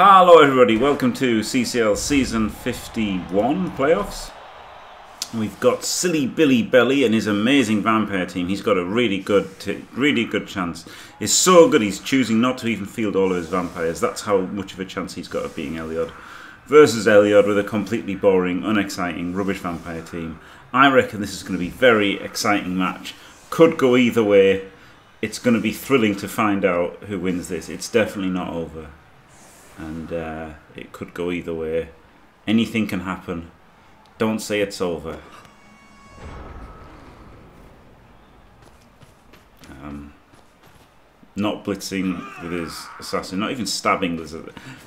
Hello everybody, welcome to CCL Season 51 Playoffs. We've got Silly Billy Belly and his amazing vampire team. He's got a really good chance. It's so good he's choosing not to even field all of his vampires. That's how much of a chance he's got of beating Elyod. Versus Elyod with a completely boring, unexciting, rubbish vampire team. I reckon this is going to be a very exciting match. Could go either way. It's going to be thrilling to find out who wins this. It's definitely not over. And it could go either way. Anything can happen. Don't say it's over. Not blitzing with his assassin. Not even stabbing with his...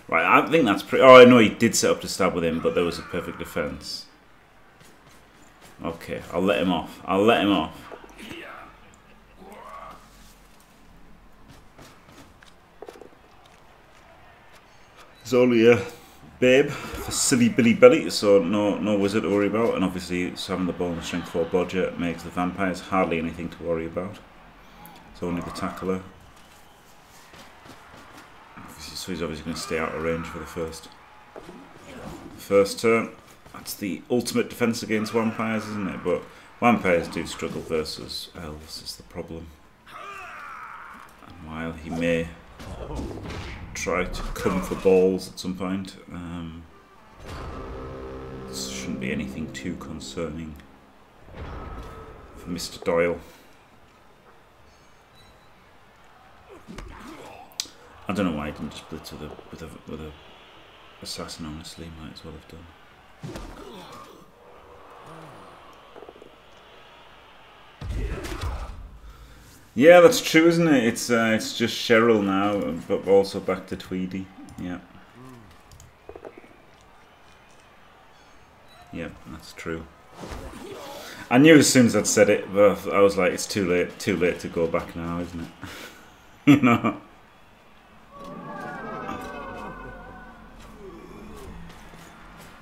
Right, I think that's pretty... Oh, I know he did set up to stab with him, but there was a perfect defense. Okay, I'll let him off. I'll let him off. It's only a babe for Silly Billy Belly, so no wizard to worry about, and obviously it's having the ball and strength for Bodger makes the vampires hardly anything to worry about. It's only the tackler. So he's obviously going to stay out of range for the first turn. That's the ultimate defense against vampires, isn't it? But vampires do struggle versus elves is the problem. And while he may try to come for balls at some point, this shouldn't be anything too concerning for Mr. Doyle. I don't know why I didn't just blitz with a assassin. Honestly, might as well have done. Yeah, that's true, isn't it? It's just Cheryl now, but also back to Tweedy. Yeah, that's true. I knew as soon as I'd said it, but I was like, it's too late to go back now, isn't it? You know.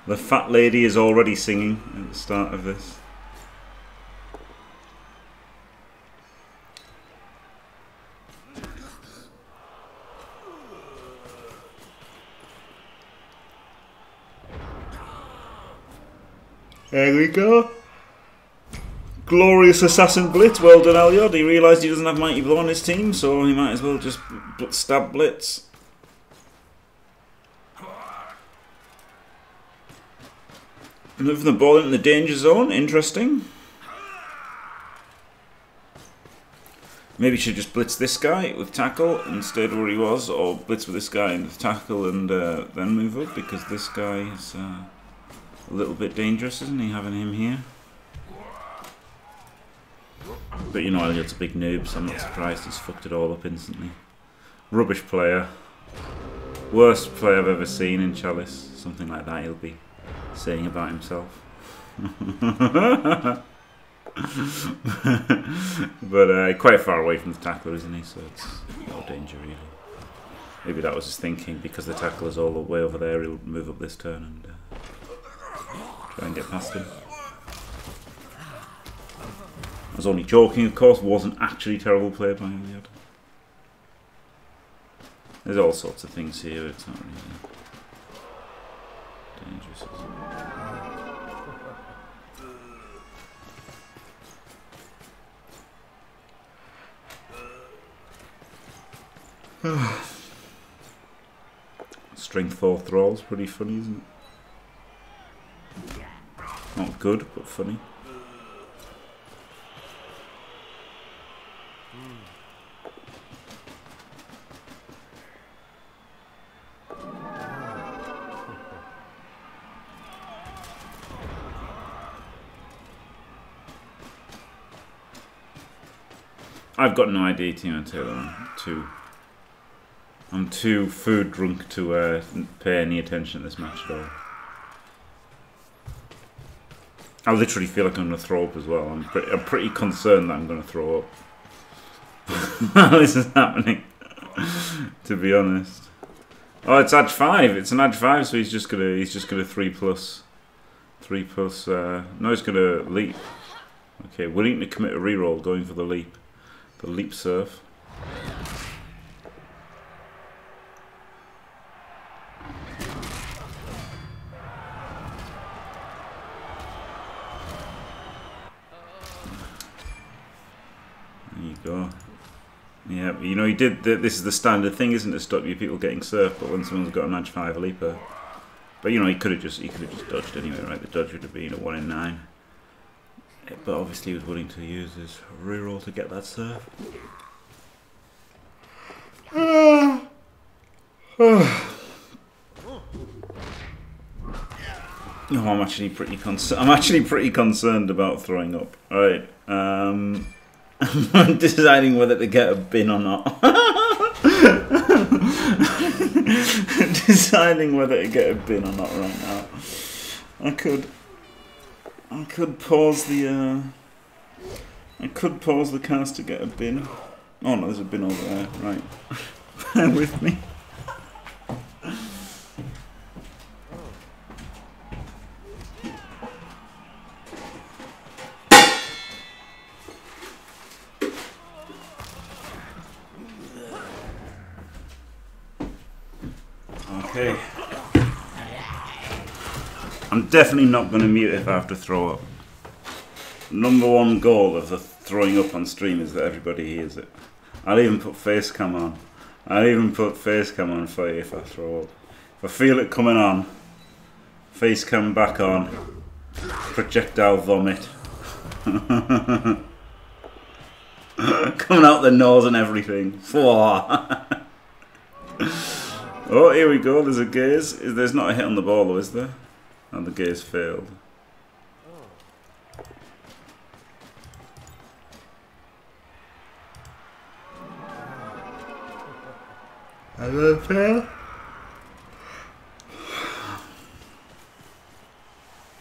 The fat lady is already singing at the start of this. There we go. Glorious assassin blitz. Well done, Elyod. He realised he doesn't have Mighty Blow on his team, so he might as well just stab blitz. Moving the ball into the danger zone. Interesting. Maybe should just blitz this guy with tackle and stayed where he was, or blitz with this guy with tackle and then move up, because this guy is a little bit dangerous, isn't he, having him here? But you know, Elliot's a big noob, so I'm not surprised he's fucked it all up instantly. Rubbish player. Worst player I've ever seen in Chalice. Something like that he'll be saying about himself. But quite far away from the tackler, isn't he? So it's no danger really. Maybe that was his thinking, because the tackler's all the way over there, he'll move up this turn and try and get past him. I was only joking, of course. Wasn't actually terrible play by Elyod. There's all sorts of things here, it's not really... dangerous. Strength 4 thrall's pretty funny, isn't it? Not good, but funny. I've got no idea, Team Taylor. I'm too food drunk to pay any attention to this match at all. I literally feel like I'm going to throw up as well. I'm pretty concerned that I'm going to throw up. This is happening, to be honest. Oh, it's Edge 5. It's an Edge 5, so he's just gonna 3+. No, he's gonna leap. Okay, willing to commit a reroll, going for the leap. The leap surf. go. Yeah, but you know, you did. This is the standard thing, isn't it? Stop you people getting surfed, but when someone's got a match 5 leaper. But you know, he could have just dodged anyway, right? The dodge would have been a 1 in 9. But obviously, he was willing to use his reroll to get that surf. No, I'm actually pretty concerned. I'm actually pretty concerned about throwing up. All right. I'm deciding whether to get a bin or not. Deciding whether to get a bin or not right now. I could pause the I could pause the cast to get a bin. Oh no, there's a bin over there. Right. Bear with me. Okay. I'm definitely not going to mute if I have to throw up. Number 1 goal of the throwing up on stream is that everybody hears it. I'll even put face cam on. I'll even put face cam on for you if I throw up. If I feel it coming on, face cam back on, projectile vomit. Coming out the nose and everything. Oh, here we go, there's a gaze. There's not a hit on the ball though, is there? And the gaze failed. Hello, fail.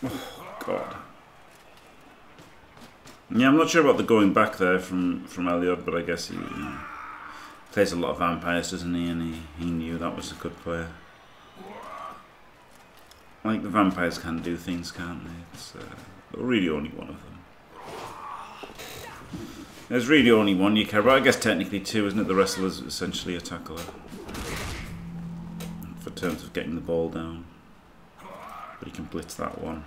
Oh, God. Yeah, I'm not sure about the going back there from Elyod, but I guess he... You know. Plays a lot of vampires, doesn't he? And he knew that was a good player. Like, the vampires can do things, can't they? It's really only one of them. There's really only one you care about. I guess technically 2, isn't it? The wrestler is essentially a tackler. For terms of getting the ball down. But he can blitz that one.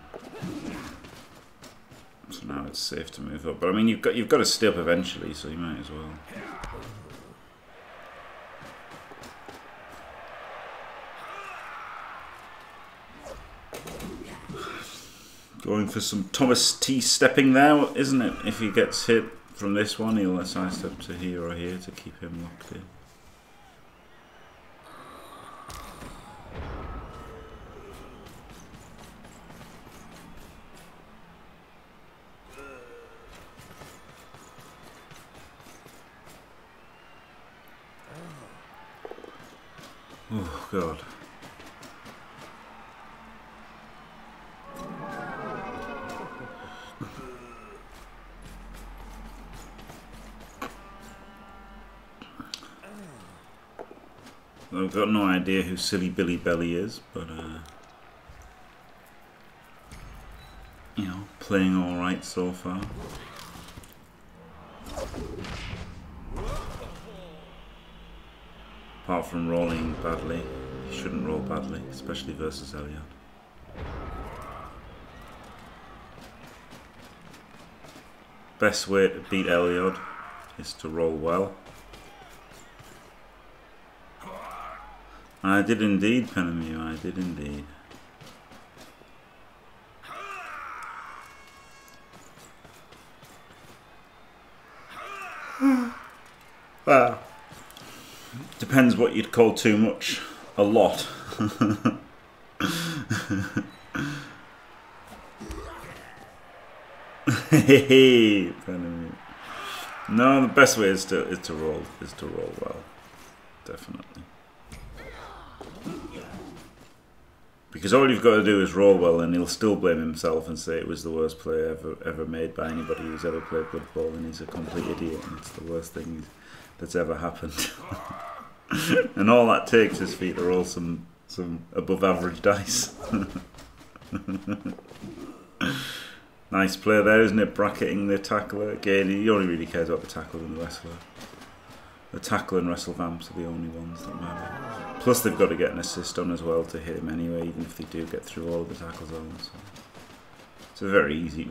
So now it's safe to move up. But I mean, you've got to stay up eventually, so you might as well. Going for some Thomas T stepping there, isn't it? If he gets hit from this one, he'll assign step to here or here to keep him locked in. Oh, God. I've got no idea who Silly Billy Belly is, but, you know, playing alright so far. Apart from rolling badly, he shouldn't roll badly, especially versus Elliot. Best way to beat Elliot is to roll well. I did indeed, Panamui, I did indeed. Well, depends what you'd call too much. A lot. Hey, Panamui. No, the best way is to roll well. Definitely. Because all you've got to do is roll well, and he'll still blame himself and say it was the worst play ever made by anybody who's ever played Blood Bowl, and he's a complete idiot, and it's the worst thing that's ever happened. And all that takes is for you to roll some above-average dice. Nice play there, isn't it? Bracketing the tackler. Again, he only really cares about the tackler and the wrestler. The tackle and wrestle vamps are the only ones that matter. Plus they've got to get an assist on as well to hit him anyway, even if they do get through all of the tackle zones. So it's a very easy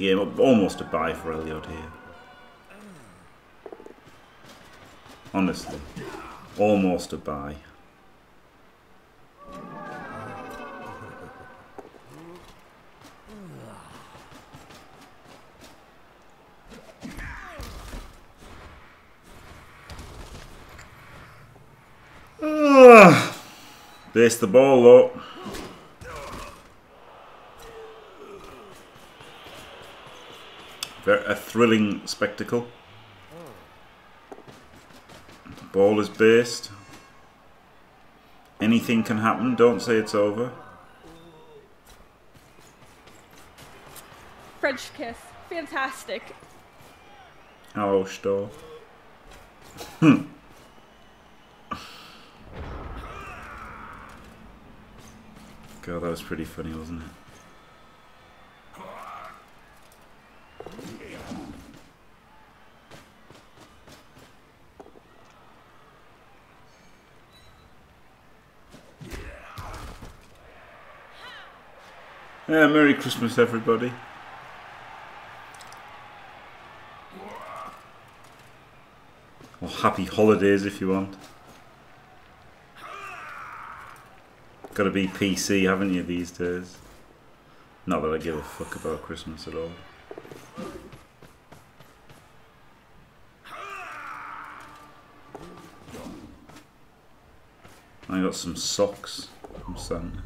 game. Almost a bye for Elyod here. Honestly. Almost a bye. Base the ball up. A thrilling spectacle. The ball is based. Anything can happen. Don't say it's over. French kiss. Fantastic. Oh, Stoll. God, that was pretty funny, wasn't it? Yeah, Merry Christmas, everybody. Or happy holidays, if you want. Gotta be PC, haven't you, these days? Not that I give a fuck about Christmas at all. I got some socks from Santa.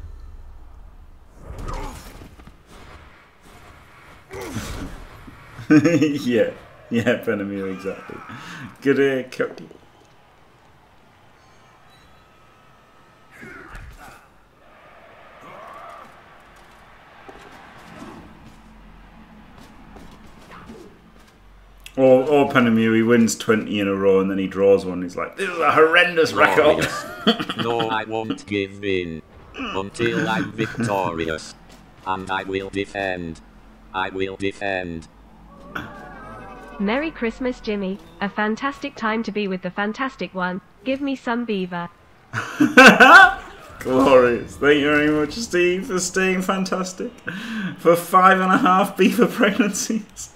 Yeah, yeah, Panamui, exactly. Good day, Cody. Or Panamui wins 20 in a row and then he draws one. He's like, this is a horrendous record. No, I won't give in until I'm victorious. And I will defend. I will defend. Merry Christmas, Jimmy. A fantastic time to be with the fantastic one. Give me some beaver. Glorious. Thank you very much, Steve, for staying fantastic. For 5.5 beaver pregnancies.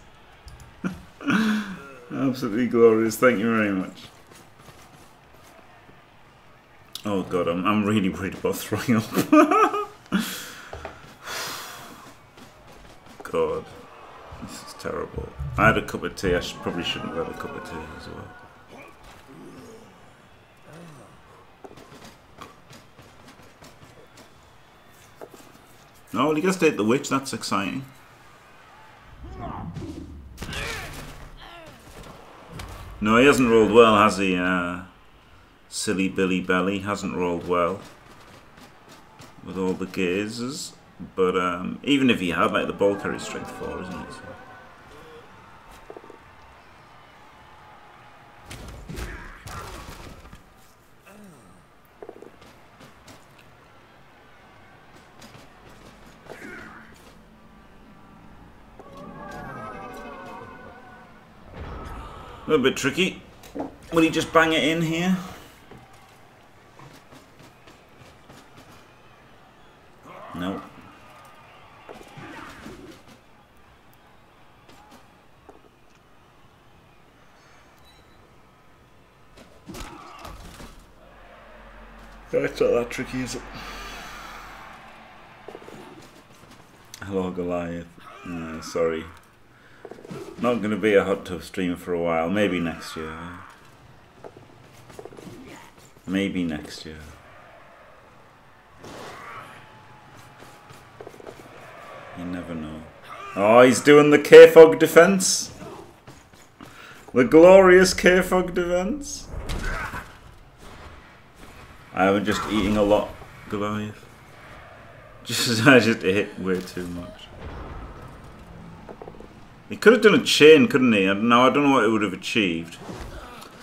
Absolutely glorious, thank you very much. Oh god, I'm really worried about throwing up. God, this is terrible. I had a cup of tea, I probably shouldn't have had a cup of tea as well. No, well, he gets to hit the witch, that's exciting. No, he hasn't rolled well, has he? Silly Billy Belly hasn't rolled well with all the gazes. But even if he had, like, the ball carries strength 4, isn't it? A little bit tricky. Will he just bang it in here? No. That's not that tricky, is it? Hello, Goliath. No, sorry. Not going to be a hot tub stream for a while. Maybe next year. Maybe next year. You never know. Oh, he's doing the K-Fog defense. The glorious K-Fog defense. I was just eating a lot, Goliath. I just hit way too much. He could have done a chain, couldn't he? Now, I don't know what it would have achieved.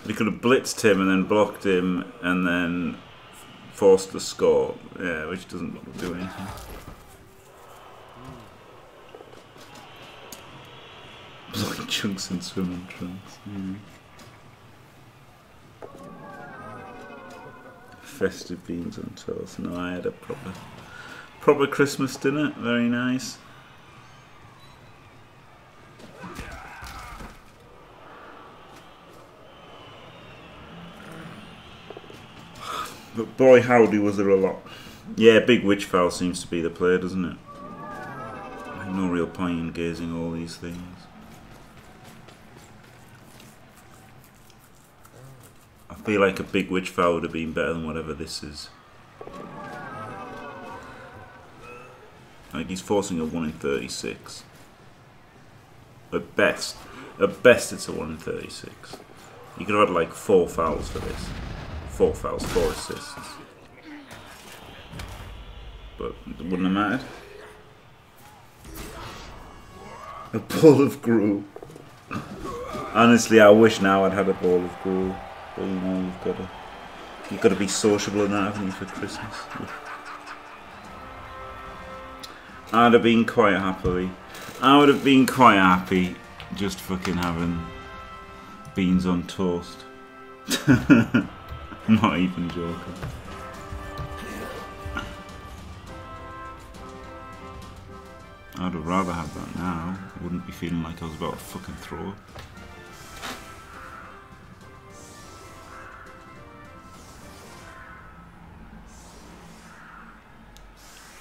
He could have blitzed him and then blocked him and then forced the score. Yeah, which doesn't do anything. Blowing chunks in swimming trunks. Mm. Festive beans on toast. No, I had a proper Christmas dinner. Very nice. But boy howdy was there a lot. Yeah, big witchfowl seems to be the player, doesn't it? No real point in gazing all these things. I feel like a big witchfowl would have been better than whatever this is. Like he's forcing a 1 in 36. At best it's a 1 in 36. You could have had like 4 fouls for this. 4 fouls, 4 assists. But it wouldn't have mattered. A bowl of gruel. Honestly, I wish now I'd had a bowl of gruel. But you know, you've got to be sociable and that, haven't you, for Christmas? I'd have been quite happily. I would have been quite happy just fucking having beans on toast. I'm not even joking. I'd have rather had that now. I wouldn't be feeling like I was about to fucking throw up.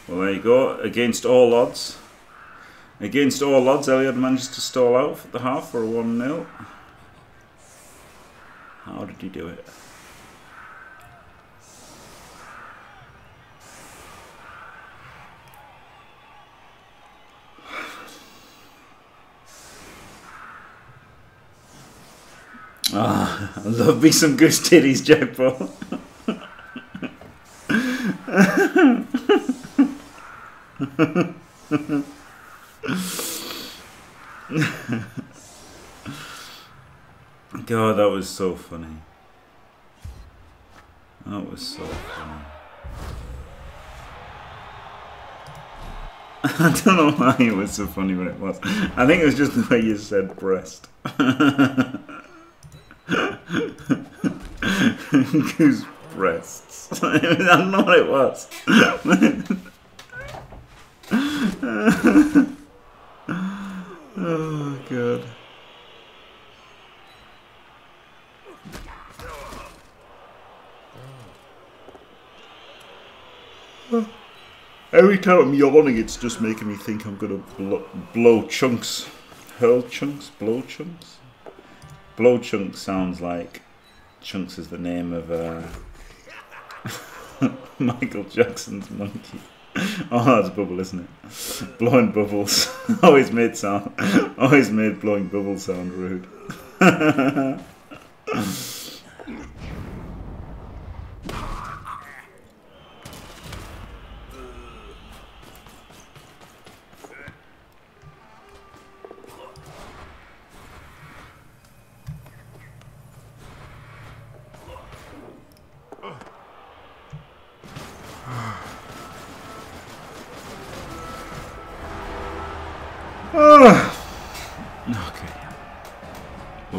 Well, there you go. Against all odds. Against all odds, Elyod managed to stall out at the half for a 1-0. How did he do it? Ah, oh, I love me some goose titties, Jack Paul. God, that was so funny. That was so funny. I don't know why it was so funny when it was. I think it was just the way you said breast. Goose breasts. I don't know what it was. Oh god. Every time I'm yawning, it's just making me think I'm gonna blow chunks, hurl chunks, blow chunks. Blow chunks sounds like. Chunks is the name of Michael Jackson's monkey. Oh, that's Bubble, isn't it? Blowing bubbles. Always made blowing bubbles sound rude.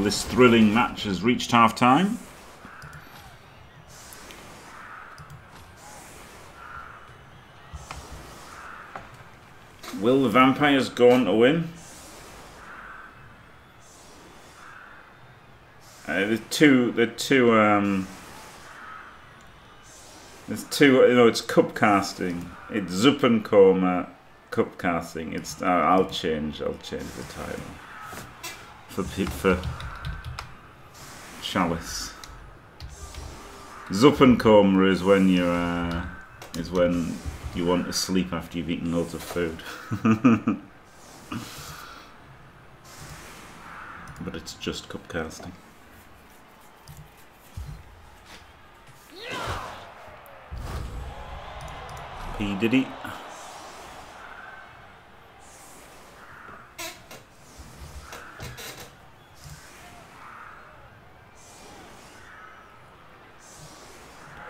This thrilling match has reached half time. Will the Vampires go on to win? There's two. You know, it's cup casting. It's Zuppenkoma cup casting. It's. I'll change the title for Chalice. Zuppenkoma is when you want to sleep after you've eaten loads of food. But it's just cup casting. P Diddy.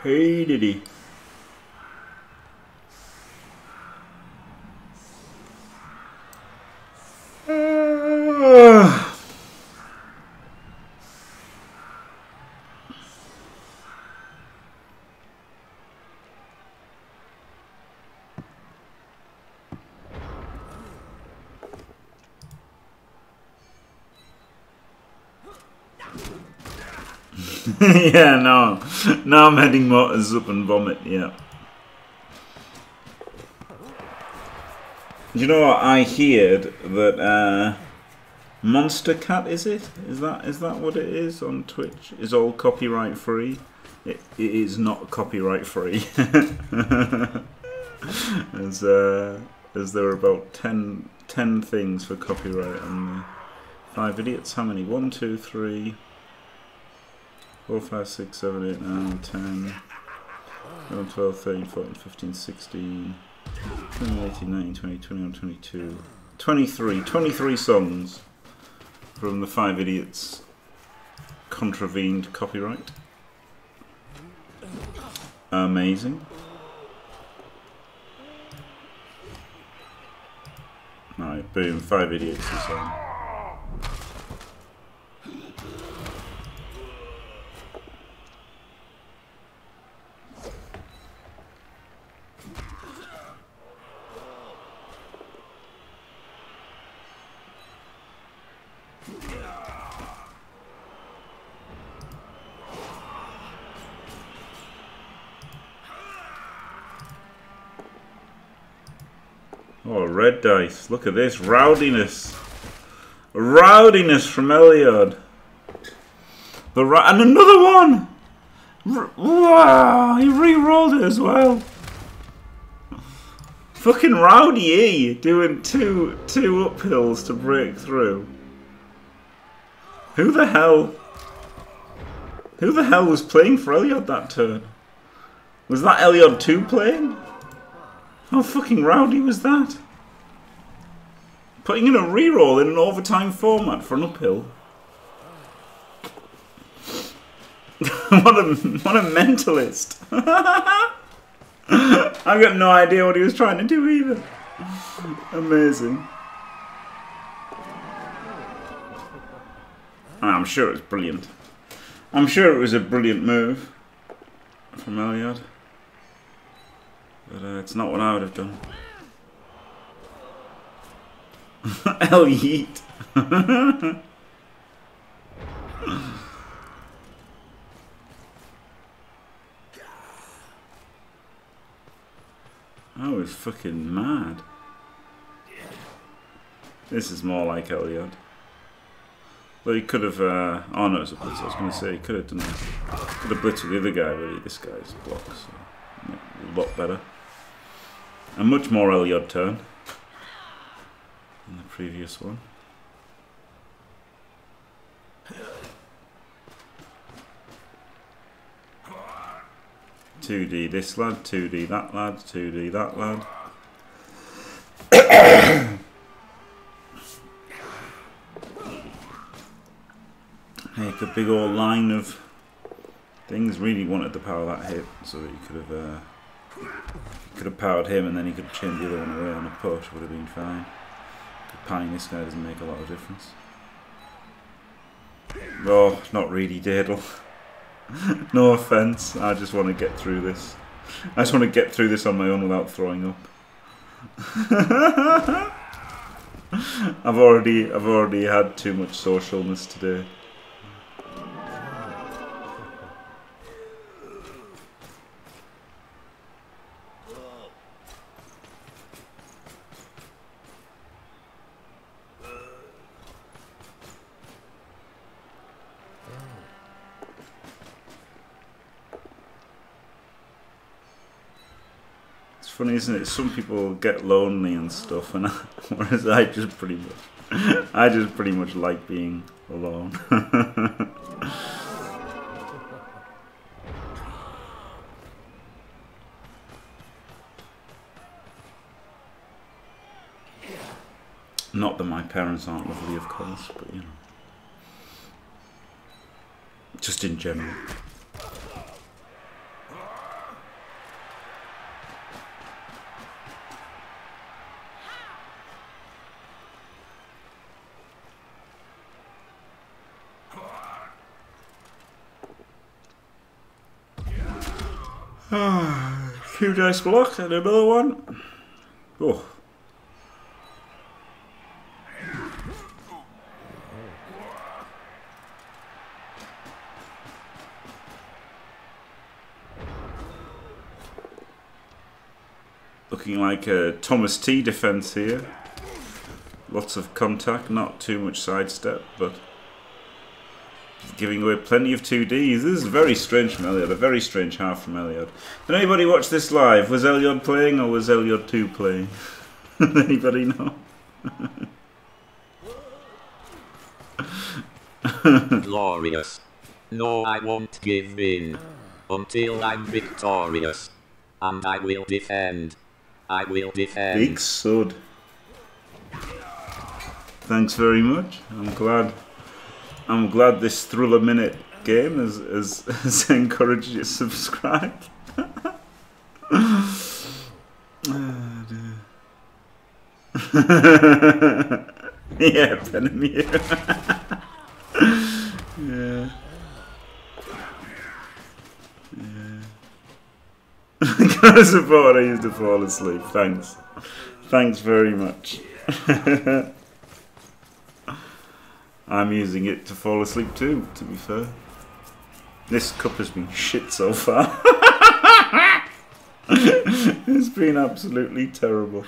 Hey Diddy. Yeah, no. Now I'm adding more soup and vomit, yeah. You know what, I heard that Monster Cat, is it? Is that what it is on Twitch? Is all copyright free? It is not copyright free. As there are about 10 things for copyright on the 5 idiots. How many? 1, 2, 3, 4, 5, 6, 7, 8, 9, 10, 11, 12, 13, 14, 15, 16, 17, 18, 19, 20, 21, 22, 23. 23 songs from the 5 idiots contravened copyright. Amazing. Alright, boom, 5 idiots or so. Oh, red dice. Look at this. Rowdiness. Rowdiness from Elyod. And another one! Wow! He re-rolled it as well. Fucking rowdy E. Doing two uphills to break through. Who the hell? Who the hell was playing for Elyod that turn? Was that Elyod2 playing? How fucking rowdy was that? Putting in a reroll in an overtime format for an uphill. What a mentalist. I've got no idea what he was trying to do either. Amazing. I'm sure it was brilliant. I'm sure it was a brilliant move from Elyod. But it's not what I would have done. Elliot. I was fucking mad. This is more like Elyod. Well, he could have. Oh no, it's a blitz. I was going to say he could have done this. Could have blitzed the other guy, but really. This guy's blocked, so a lot better. A much more Elyod turn than the previous one. Tweedy this lad, Tweedy that lad, Tweedy that lad. Make a big old line of things. Really wanted to power that hit, so he could have powered him, and then he could have chained the other one away on a push. Would have been fine. But panning this guy doesn't make a lot of difference. Oh, not really, Dadle. No offense. I just want to get through this. I just want to get through this on my own without throwing up. I've already had too much socialness today. Funny, isn't it? Some people get lonely and stuff, and whereas I just pretty much like being alone. Not that my parents aren't lovely, of course, but you know, just in general. Two dice blocked and another one. Oh. Looking like a Thomas T defence here. Lots of contact, not too much sidestep, but giving away plenty of 2Ds. This is very strange from Elyod, a very strange half from Elyod. Did anybody watch this live? Was Elyod playing or was Elyod2 playing? Anybody know? Glorious. No, I won't give in until I'm victorious. And I will defend. I will defend. Big sod. Thanks very much. I'm glad this Thriller Minute game has encouraged you to subscribe. Oh, dear. Yeah, Panamui. Yeah. Yeah. Gotta support, I used to fall asleep. Thanks. Thanks very much. I'm using it to fall asleep too, to be fair. This cup has been shit so far. It's been absolutely terrible.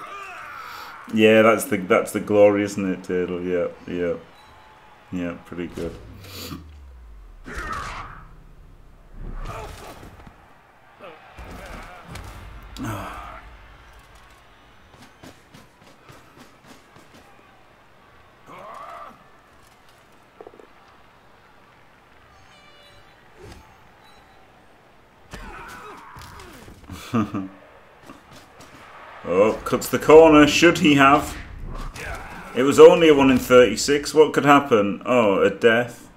Yeah, that's the glory, isn't it, Turtle? Yeah, yeah. Yeah, pretty good. Oh, cuts the corner. Should he have? It was only a 1 in 36. What could happen? Oh, a death.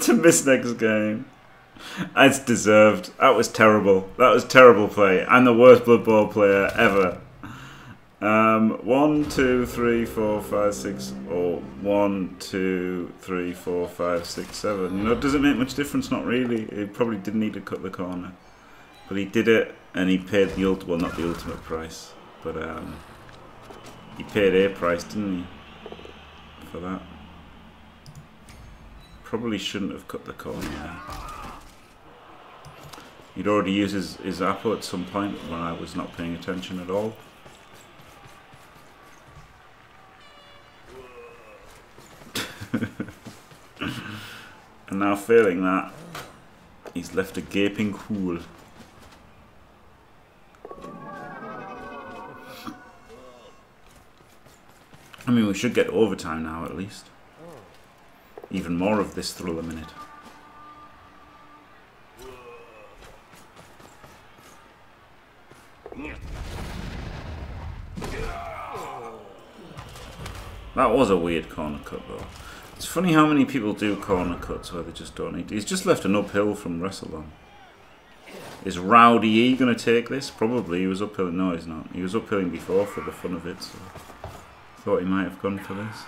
To miss next game. It's deserved. That was terrible. That was terrible play. I'm the worst Blood Bowl player ever. 1, 2, 3, 4, 5, 6, or 1, 2, 3, 4, 5, 6, 7. You know, it doesn't make much difference. Not really. It probably didn't need to cut the corner. But he did it, and he paid the ultimate, well, not the ultimate price, but he paid a price, didn't he, for that. Probably shouldn't have cut the corner. He'd already used his apple at some point when I was not paying attention at all. And now failing that, he's left a gaping hole. I mean, we should get overtime now, at least. Even more of this Thriller Minute. That was a weird corner cut, though. It's funny how many people do corner cuts where they just don't need to. He's just left an uphill from WrestleLon. Is Rowdy E going to take this? Probably. He was uphilling. No, he's not. He was uphilling before for the fun of it, so... Thought he might have gone for this.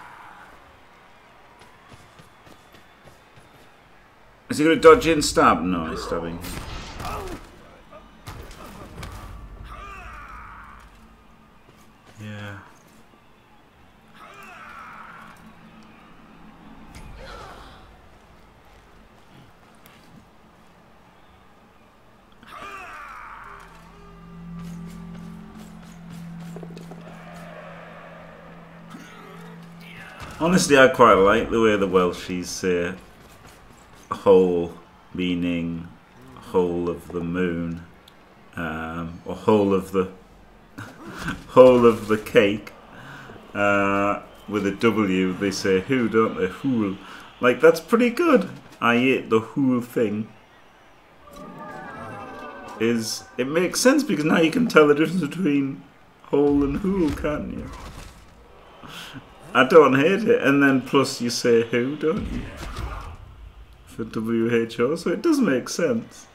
Is he going to dodge in stab? No, he's stabbing. Yeah. Honestly, I quite like the way the Welshies say whole, meaning whole of the moon, or whole of the cake. With a W, they say who, don't they? Whool. Like, that's pretty good. I ate the whool thing. Is it makes sense, because now you can tell the difference between whole and whool, can't you? I don't hate it, and then plus you say who, don't you? For WHO, so it does make sense.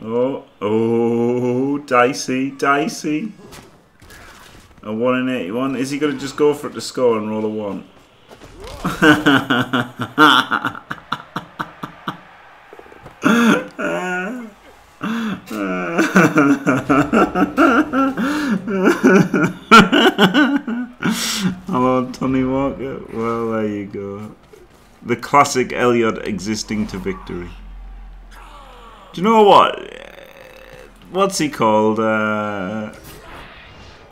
Oh, oh, dicey, dicey. A 1 in 81. Is he going to just go for it to score and roll a 1? Hello, Tony Walker. Well, there you go. The classic Elyod existing to victory. Do you know what? What's he called?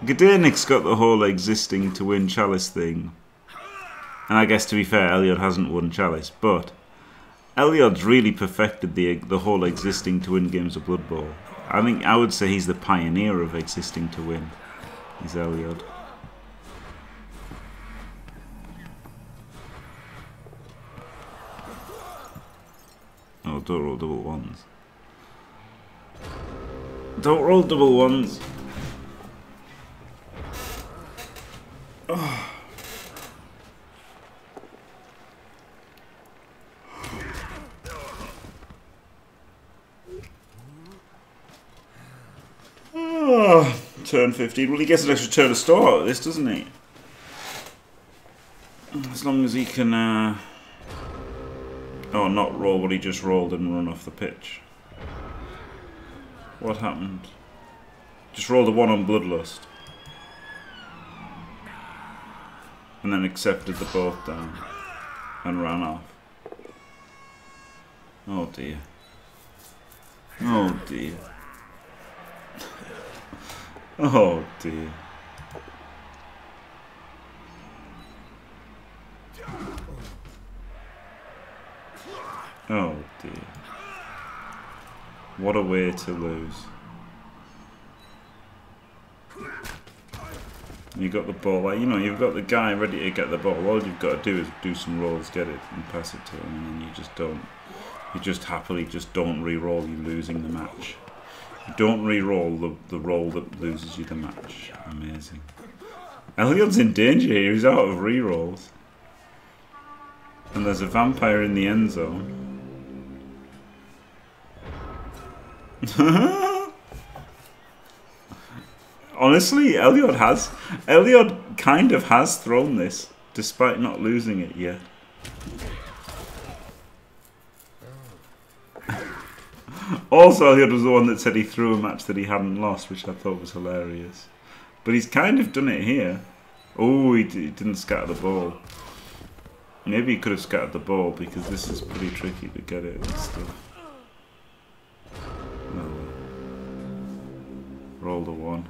Gdanik's got the whole existing to win Chalice thing. And I guess, to be fair, Elyod hasn't won Chalice, but Elyod's really perfected the whole existing to win games of Blood Bowl. I think I would say he's the pioneer of existing to win, is Elyod. Oh, don't roll double ones. Don't roll double ones. Oh. Oh, turn 15. Well, he gets an extra turn to start out of this, doesn't he? As long as he can... Oh, not roll what he just rolled and run off the pitch. What happened? Just rolled a 1 on Bloodlust. And then accepted the both down. And ran off. Oh dear. Oh dear. Oh dear. Oh dear. What a way to lose. You got the ball, like, you know, you've got the guy ready to get the ball. All you've got to do is do some rolls, get it, and pass it to him, and then you just don't. You just happily just don't re-roll you losing the match. You don't re-roll the roll that loses you the match. Amazing. Elyod's in danger here, he's out of re-rolls. And there's a vampire in the end zone. Honestly, Elyod kind of has thrown this, despite not losing it yet. Also, Elyod was the one that said he threw a match that he hadn't lost, which I thought was hilarious. But he's kind of done it here. Oh, he didn't scatter the ball. Maybe he could have scattered the ball, because this is pretty tricky to get it and stuff. No. Roll the 1.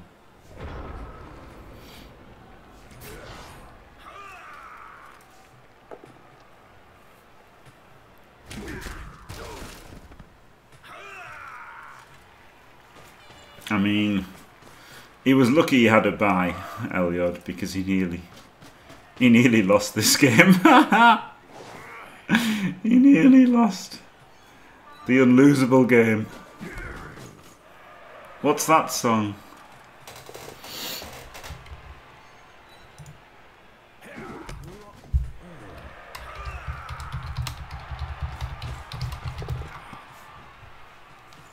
I mean, he was lucky he had a bye, Elyod, because he nearly lost this game. He nearly lost the unlosable game. What's that song?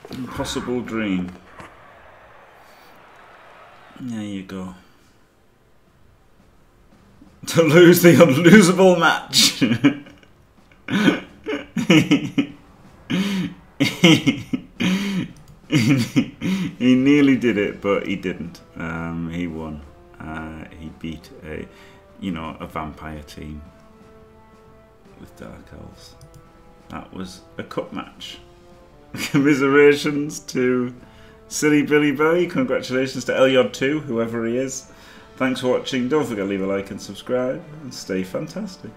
Impossible Dream. There you go. To lose the unlosable match. He nearly did it, but he didn't. He won. He beat a vampire team with dark elves. That was a cup match. Commiserations to Silly Billy Belly. Congratulations to Elyod2, whoever he is. Thanks for watching. Don't forget to leave a like and subscribe, and stay fantastic.